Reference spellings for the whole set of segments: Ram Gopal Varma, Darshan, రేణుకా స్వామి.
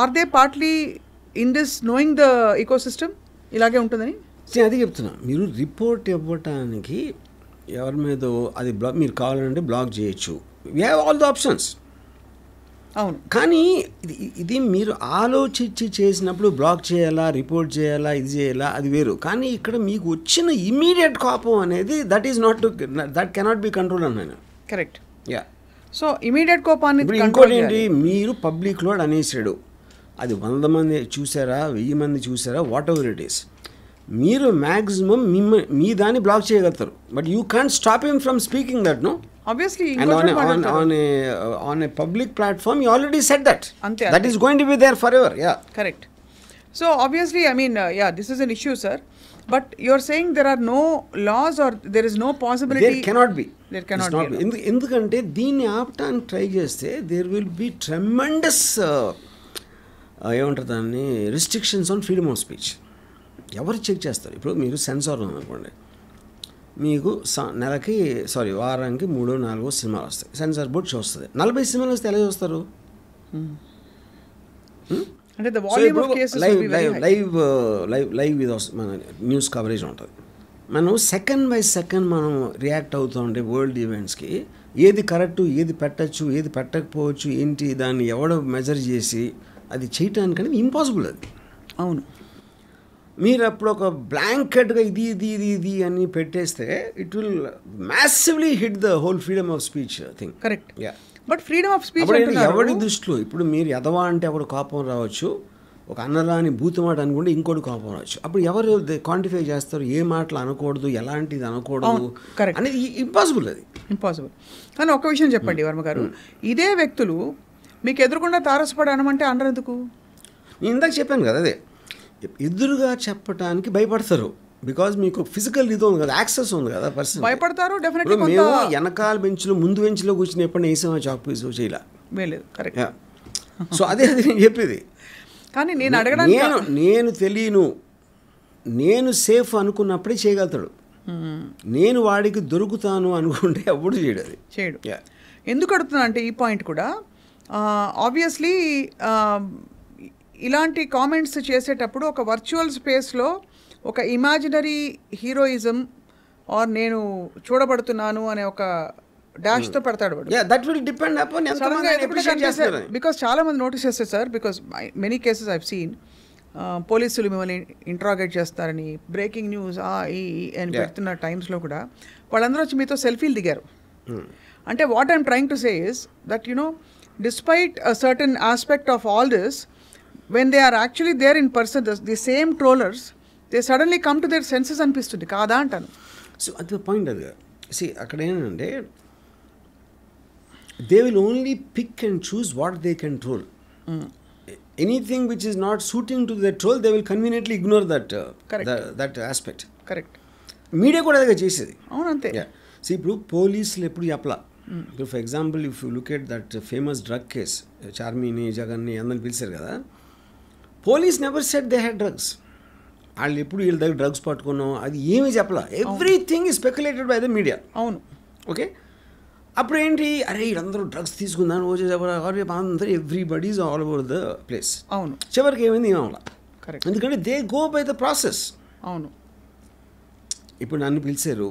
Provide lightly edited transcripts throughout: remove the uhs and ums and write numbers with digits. Are they partly in this knowing the ecosystem? ఇలాగే ఉంటుందని అది చెప్తున్నా. మీరు రిపోర్ట్ ఇవ్వటానికి ఎవరి మీద అది బ్లాక్ మీరు కావాలంటే బ్లాక్ చేయొచ్చు. We have all the options. అవును, కానీ ఇది మీరు ఆలోచించి చేసినప్పుడు బ్లాక్ చేయాలా, రిపోర్ట్ చేయాలా, ఇది చేయాలా, అది వేరు. కానీ ఇక్కడ మీకు వచ్చిన ఇమీడియట్ కోపం అనేది that is not that cannot be control అన్నాను. Correct, yeah. సో ఇమీడియట్ కోపాన్ని ఇంకోటి ఏంటి, మీరు పబ్లిక్లో అనేసాడు, అది 100 మంది చూసారా, 1000 మంది చూసారా, వాట్ ఎవర్ ఇట్ ఈస్, మీరు మ్యాక్సిమం మీ దాన్ని బ్లాక్ చేయగలుగుతారు. But you can't stop him from speaking that. No, obviously, and on a public platform you already said that. Ante, that is going to be there forever. Yeah, correct. So obviously, I mean, yeah, this is an issue, sir, but you are saying there are no laws or there is no possibility. There cannot be. Endukante deeni aaptan try chesthe there will be tremendous emuntadani restrictions on freedom of speech. Evaru check chestaru? Ippudu meeru censor ankonde, మీకు నెలకి sorry వారానికి 3-4 సినిమాలు వస్తాయి, censor board చూస్తుంది. 40 సినిమాలు వస్తే ఎలా చూస్తారు? అంటే లైవ్ ఇది వస్తుంది, మన న్యూస్ కవరేజ్ ఉంటుంది. మనం సెకండ్ బై సెకండ్ మనం రియాక్ట్ అవుతూ ఉంటే వరల్డ్ ఈవెంట్స్కి ఏది కరెక్టు, ఏది పెట్టచ్చు, ఏది పెట్టకపోవచ్చు, ఏంటి దాన్ని ఎవడో మెజర్ చేసి అది చేయటానికనేది ఇంపాసిబుల్. అది అవును. మీరు అప్పుడు ఒక బ్లాంకెట్గా ఇది ఇది ఇది ఇది అని పెట్టేస్తే it will massively hit the whole freedom of speech thing. Correct, but freedom of speech ఎవరి దృష్టిలో ఇప్పుడు మీరు ఎదవా అంటే అప్పుడు కోపం రావచ్చు, ఒక అన్నరాని భూతమాట అనుకుంటే ఇంకోటి కోపం రావచ్చు. అప్పుడు ఎవరు క్వాంటిఫై చేస్తారు, ఏ మాటలు అనకూడదు, ఎలాంటిది అనకూడదు అనేది ఇంపాసిబుల్. అది ఇంపాసిబుల్. కానీ ఒక విషయం చెప్పండి వర్మ గారు, ఇదే వ్యక్తులు మీకు ఎదురుకుండా తారసపడి అనమంటే అనరెందుకు? నేను ఇందాక చెప్పాను కదా, అదే ఎదురుగా చెప్పడానికి భయపడతారు. బికాజ్ మీకు ఫిజికల్ ఇది ఉంది కదా, యాక్సెస్ ఉంది కదా, పర్సన్ భయపడతారు. మేము వెనకాల బెంచ్లో ముందు బెంచ్లో కూర్చుని ఎప్పుడైనా వేసామా చాక్ పీస్ ఇలా వేయలేదు. కరెక్ట్. సో అదే అది నేను చెప్పేది. కానీ నేను అడగడానికి నేను తెలియను, నేను సేఫ్ అనుకున్నప్పుడే చేయగలుగుతాడు. నేను వాడికి దొరుకుతాను అనుకుంటే అప్పుడు చేయడు. ఎందుకు అడుగుతున్నా అంటే ఈ పాయింట్ కూడా ఆబ్వియస్లీ ఇలాంటి కామెంట్స్ చేసేటప్పుడు ఒక వర్చువల్ స్పేస్లో ఒక ఇమాజినరీ హీరోయిజం ఆర్ నేను చూడబడుతున్నాను అనే ఒక డాష్తో పెడతాడు. బికాస్ చాలామంది నోటీస్ చేస్తారు sir, because many cases I've seen, పోలీసులు మిమ్మల్ని ఇంట్రాగేట్ చేస్తారని బ్రేకింగ్ న్యూస్ అని పెడుతున్న టైమ్స్లో కూడా వాళ్ళందరూ వచ్చి మీతో సెల్ఫీలు దిగారు. అంటే what I'm trying to say is that you know despite a certain aspect of all this, when they are actually there in person, the same trollers, they suddenly come to their senses అనిపిస్తుంది కాదా అంటాను. So అది point. అది సి అక్కడ ఏంటంటే they will only pick and choose what they can troll. Anything which is not suiting to the troll they will conveniently ignore that aspect. Correct. Media కూడా అదే చేసేది. అవును, అంతే. సో ఇప్పుడు పోలీసులు ఎప్పుడు చెప్పలా. ఇప్పుడు for example if you look at that famous drug case, చార్మిని జగన్ని అందరిని పిలిచారు కదా, police never said they had drugs. వాళ్ళు ఎప్పుడు వీళ్ళ దగ్గర డ్రగ్స్ పట్టుకున్నాం అది ఏమీ చెప్పలా. Everything is speculated by the media. అవును, ఓకే. అప్పుడు ఏంటి, అరే వీళ్ళందరూ డ్రగ్స్ తీసుకుందాను రోజు అందరూ, everybody is all over the place. అవును, చివరికి ఏమైంది ఏమవలా. కరెక్ట్. ఎందుకంటే they go by the process. అవును, ఇప్పుడు నన్ను పిలిచారు,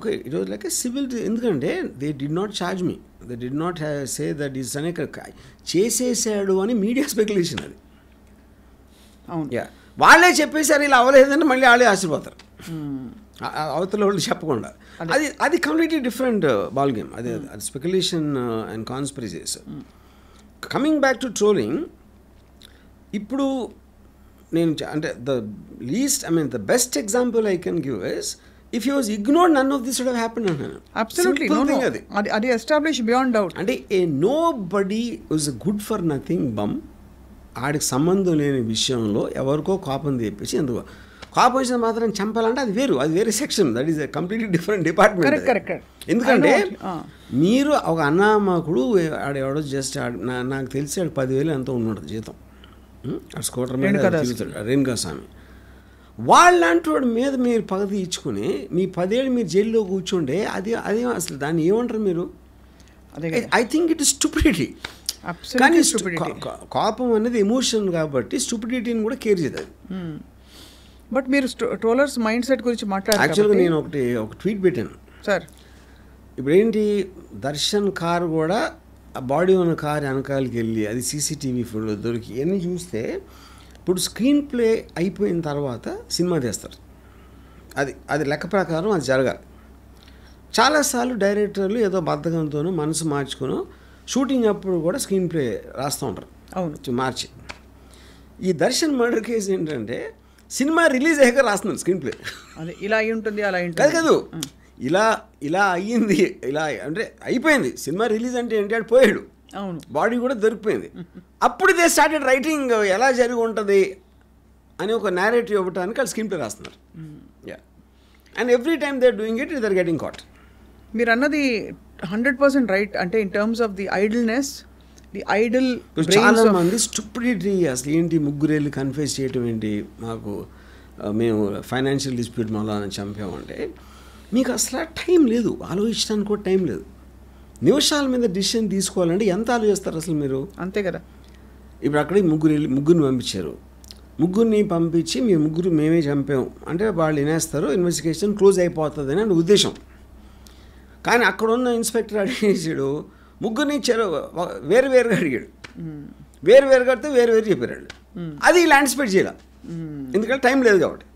okay, it was like a civil. ఎందుకంటే they did not charge me, they did not say that is అనేక చేసేసాడు అని మీడియా స్పెక్యులేషన్. అది వాళ్ళే చెప్పేసారు ఇలా అవ్వలేదంటే మళ్ళీ వాళ్ళే ఆశపోతారు అవతల వాళ్ళు చెప్పకుండా. అది కంప్లీట్లీ డిఫరెంట్ బాల్ గేమ్. అదే అది speculation and conspiracies. Coming back to trolling, ఇప్పుడు నేను అంటే the least I mean the best example I can give is if he was ignored none of this would have happened. Absolutely. No. Adi established beyond doubt. And a nobody is a good for nothing bum. ఆడికి సంబంధం లేని విషయంలో ఎవరికో కోపం తెప్పించి, ఎందుకు కోపం వచ్చిన మాత్రం చంపాలంటే అది వేరే section, that is a completely different department. ఎందుకంటే మీరు ఒక అన్నామకుడు ఆడెవడో జస్ట్ నాకు తెలిసి ఆడు 10,000 ఎంతో ఉన్నాడు జీతం, స్కూటర్ మీద రేణుకా స్వామి, వాళ్ళంటి వాడి మీద మీరు పగ తీర్చుకుని మీ 10 ఏళ్ళు మీరు జైల్లో కూర్చుంటే అది అసలు దాన్ని ఏమంటారు మీరు? I think it is stupidity. Absolutely stupidity. Kopam anedi emotion kabatti stupidity ni kuda care chedadu. But meer troller's mindset gurinchi maatladar. Actually nenu okati tweet pettanu. Sir. Ippudu enti Darshan car kuda aa body on car anakaliki velli adi CCTV footage doriki enni chuste ippudu screenplay ayipoyina tarvata cinema chestaru. అది లెక్క ప్రకారం అది జరగాలి. చాలాసార్లు డైరెక్టర్లు ఏదో బద్ధకంతోనూ మనసు మార్చుకుని షూటింగ్ అప్పుడు కూడా స్క్రీన్ ప్లే రాస్తూ ఉంటారు. అవును మార్చి. ఈ దర్శన్ మర్డర్ కేసు ఏంటంటే సినిమా రిలీజ్ అయ్యాక రాస్తున్నారు స్క్రీన్ ప్లే. అదే ఇలా అయి ఉంటుంది అలా ఉంటుంది కాదు కాదు ఇలా ఇలా అయ్యింది ఇలా అంటే అయిపోయింది సినిమా రిలీజ్ అంటే ఏంటి అది పోయాడు. అవును బాడీ కూడా దొరికిపోయింది. అప్పుడు దే స్టార్టెడ్ రైటింగ్ ఎలా జరిగి ఉంటుంది అని ఒక నేరేటివ్ ఇవ్వడానికి వాళ్ళు స్క్రీన్ ప్లే రాస్తున్నారు. Yeah, and every time they're doing it, they're getting caught. Miranda, the 100% right. Ante in terms of the idleness, the idle. Because Chalam and this stupidity, as Leenti Mugureli confessed to Leenti, "Mago, me financial dispute mala na champion ante." Me kasla time ledu. Alo ishtan ko time ledu. Neoshal me the decision these ko alandi yanta alo yastar asal mero. Ante kada. Ibrakadi Mugureli Mugun mambichero. ముగ్గురిని పంపించి మీ ముగ్గురు మేమే చంపాము అంటే వాళ్ళు వినేస్తారు investigation close అయిపోతుందని అని ఉద్దేశం. కానీ అక్కడ ఉన్న ఇన్స్పెక్టర్ అడిగేసాడు ముగ్గురిని వేరు వేరుగా అడిగాడు. వేరు వేరు కడితే వేరు వేరు చెప్పారు. అది ఇలా యాంటిసిపేట్ చేయాలి ఎందుకంటే టైం లేదు కాబట్టి.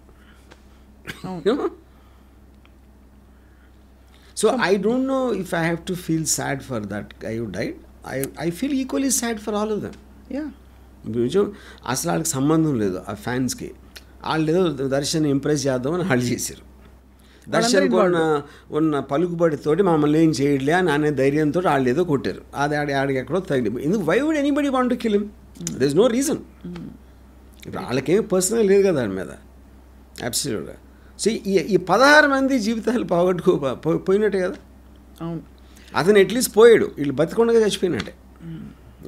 So I don't know if I have to feel sad for that I would died. I feel equally sad for all of them. Yeah అసలు వాళ్ళకి సంబంధం లేదు ఆ ఫ్యాన్స్కి. వాళ్ళు ఏదో దర్శన్ ఇంప్రెస్ చేద్దామని వాళ్ళు చేశారు. దర్శన్ ఉన్న పలుకుబడితోటి మమ్మల్ని ఏం చేయట్లే అని అనే ధైర్యంతో వాళ్ళు ఏదో కొట్టారు. అది ఆడికి ఎక్కడో తగిలి ఎందుకు why would anybody want to kill him? There is no reason. ఇప్పుడు వాళ్ళకేమి పర్సనల్ లేదు కదా దాని మీద. అబ్సల్యూట్గా సో ఈ 16 మంది జీవితాలు పోయినట్టే కదా. అవును అతను అట్లీస్ట్ పోయాడు, వీళ్ళు బతికొండగా చచ్చిపోయినట్టే.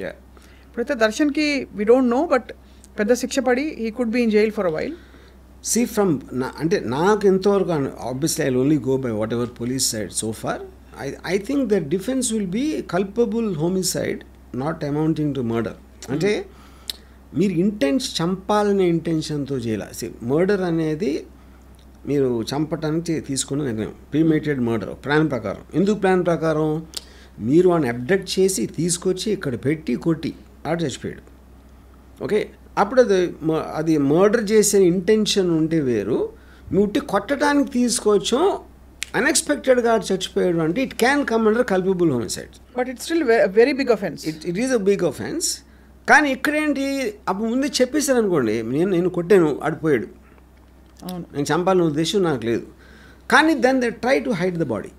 యా ప్రతి దర్శన్కి వి డోంట్ నో బట్ పెద్ద శిక్ష పడి he could be in jail for a while. See from అంటే నాకు ఎంతవరకు obviously I only go by whatever police side so far. I think that defence will be culpable homicide not amounting to murder. అంటే మీరు చంపాలనే ఇంటెన్షన్తో చేయాలి. Murder అనేది మీరు చంపటానికి తీసుకున్న నిర్ణయం. ప్రీమేటెడ్ మర్డర్ ప్లాన్ ప్రకారం. ఎందుకు ప్లాన్ ప్రకారం? మీరు వాడిని అబ్డక్ట్ చేసి తీసుకొచ్చి ఇక్కడ పెట్టి కొట్టి ఆడ చచ్చిపోయాడు. ఓకే అప్పుడు అది మర్డర్ చేసే ఇంటెన్షన్ ఉంటే వేరు. మీటి కొట్టడానికి తీసుకొచ్చాం అన్ఎక్స్పెక్టెడ్గా చచ్చిపోయాడు అంటే it can come under culpable homicide. But it's still very big offence. It is a big offence. కానీ ఇక్కడేంటి అప్పుడు ముందే చెప్పేశారు అనుకోండి నేను కొట్టాను ఆడిపోయాడు నేను చంపాలనే ఉద్దేశం నాకు లేదు. కానీ then they try to hide the body,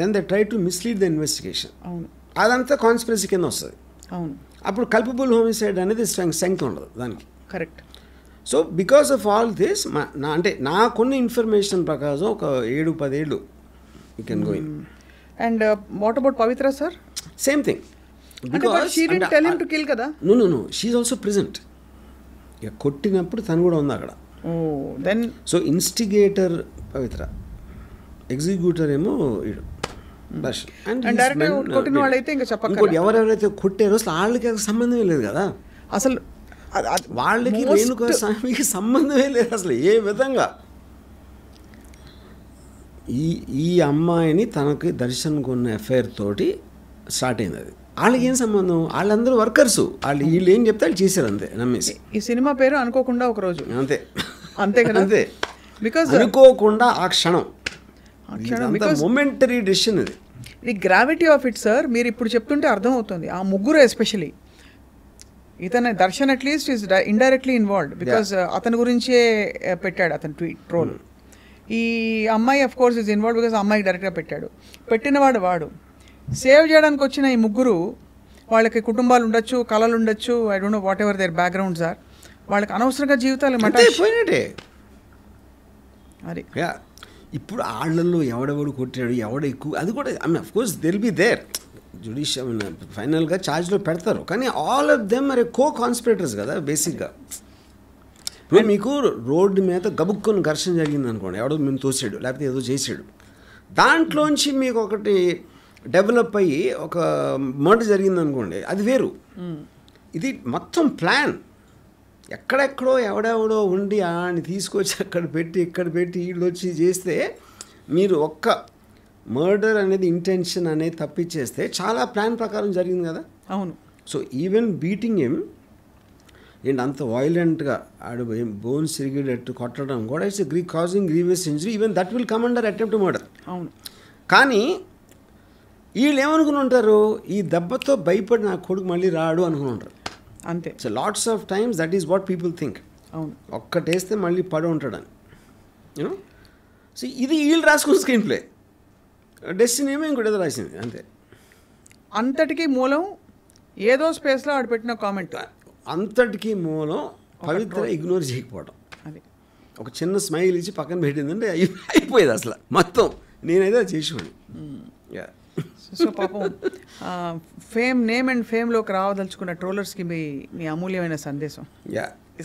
then they try to mislead the investigation. అవును అదంతా కాన్స్పిరసీ కింద వస్తుంది. అవును అప్పుడు కల్పబుల్ హోమిసైడ్ అనేది శంక ఉండదు దానికి. Correct. So because of all this అంటే నాకున్న ఇన్ఫర్మేషన్ ప్రకారం ఒక 7-10 ఏళ్ళు you can go in. And what about Pavitra sir? Same thing. Because she did tell him to kill కదా. No no no she is also present. ఇక కొట్టినప్పుడు తను కూడా ఉంది అక్కడ. Oh then so instigator Pavithra, executor ఏమో వీడు. ఎవరెవరైతే కొట్టారో అసలు వాళ్ళకి సంబంధమే లేదు కదా. అసలు వాళ్ళకి రేణుకా స్వామికి సంబంధమే లేదు అసలు. ఏ విధంగా ఈ అమ్మాయిని తనకి దర్శన్ కొన్న ఎఫ్ఐఆర్ తోటి స్టార్ట్ అయింది. అది వాళ్ళకి ఏం సంబంధం? వాళ్ళందరూ వర్కర్స్. వీళ్ళు ఏం చెప్తే వాళ్ళు చేశారు అంతే నమ్మేసి. ఈ సినిమా పేరు అనుకోకుండా ఒకరోజు అంతే అంతే కదా. అంతే బికాస్ అనుకోకుండా ఆ క్షణం మొమెంటరీ డిసిషన్. ఇది the gravity of it sir. మీరు ఇప్పుడు చెప్తుంటే అర్థమవుతుంది. ఆ ముగ్గురు ఎస్పెషలీ ఇతను Darshan at least is indirectly involved because అతని గురించే పెట్టాడు అతను ట్వీట్ ట్రోల్. ఈ అమ్మాయి of course is involved because అమ్మాయి డైరెక్ట్గా పెట్టాడు. పెట్టినవాడు వాడు. సేవ్ చేయడానికి వచ్చిన ఈ ముగ్గురు వాళ్ళకి కుటుంబాలు ఉండొచ్చు, కళలు ఉండొచ్చు, I don't know whatever their backgrounds are. వాళ్ళకి అనవసరంగా జీవితాలు మటాయిపోయినట్టే. అరే ఇప్పుడు ఆళ్లలో ఎవడెవడు కొట్టాడు ఎవడ ఎక్కువ అది కూడా I mean of course they will be there. Judicial ఫైనల్గా ఛార్జ్లో పెడతారు. కానీ ఆల్ ఆఫ్ దెమ్ మరి కో కాన్స్పిరేటర్స్ కదా బేసిక్గా. ఇప్పుడు మీకు రోడ్డు మీద గబుక్కుని ఘర్షణ జరిగింది అనుకోండి, ఎవడో మేము తోసాడు లేకపోతే ఏదో చేసాడు. దాంట్లోంచి మీకు ఒకటి develop ayi oka murder jarigindi anukondi adi veru idi mottham plan ekkada ekkado evadevado undi aani teeskochi akkada petti illu vachi cheste meeru okka murder anedi intention ane tappi cheste chaala plan prakaram jarigindi kada avunu so even beating him and anta violent ga aadu bones irrigate kottadam kuda is causing grievous injury even that will come under attempt to murder avunu kaani వీళ్ళు ఏమనుకుని ఉంటారు ఈ దెబ్బతో భయపడి నా కొడుకు మళ్ళీ రాడు అనుకుని ఉంటారు అంతే so lots of times that is what people think అవును ఒక్కటేస్తే మళ్ళీ పడి ఉంటాడని యూనో సో ఇది వీళ్ళు రాసుకున్న స్క్రీన్ ప్లే డెస్టినీ ఏమో ఇంకోటి ఏదో రాసింది అంతే అంతటికీ మూలం ఏదో స్పేస్లో ఆడ పెట్టిన కామెంట్ అంతటికీ మూలం పవిత్ర ఇగ్నోర్ చేయకపోవడం అది ఒక చిన్న స్మైల్ ఇచ్చి పక్కన పెట్టిందంటే అయిపోయేది అసలు మొత్తం నేనైతే చేసేవాడిని యా సో పాపం ఫేమ్ నేమ్ అండ్ ఫేమ్లోకి రావదలుచుకున్న ట్రోలర్స్కి మీ అమూల్యమైన సందేశం యా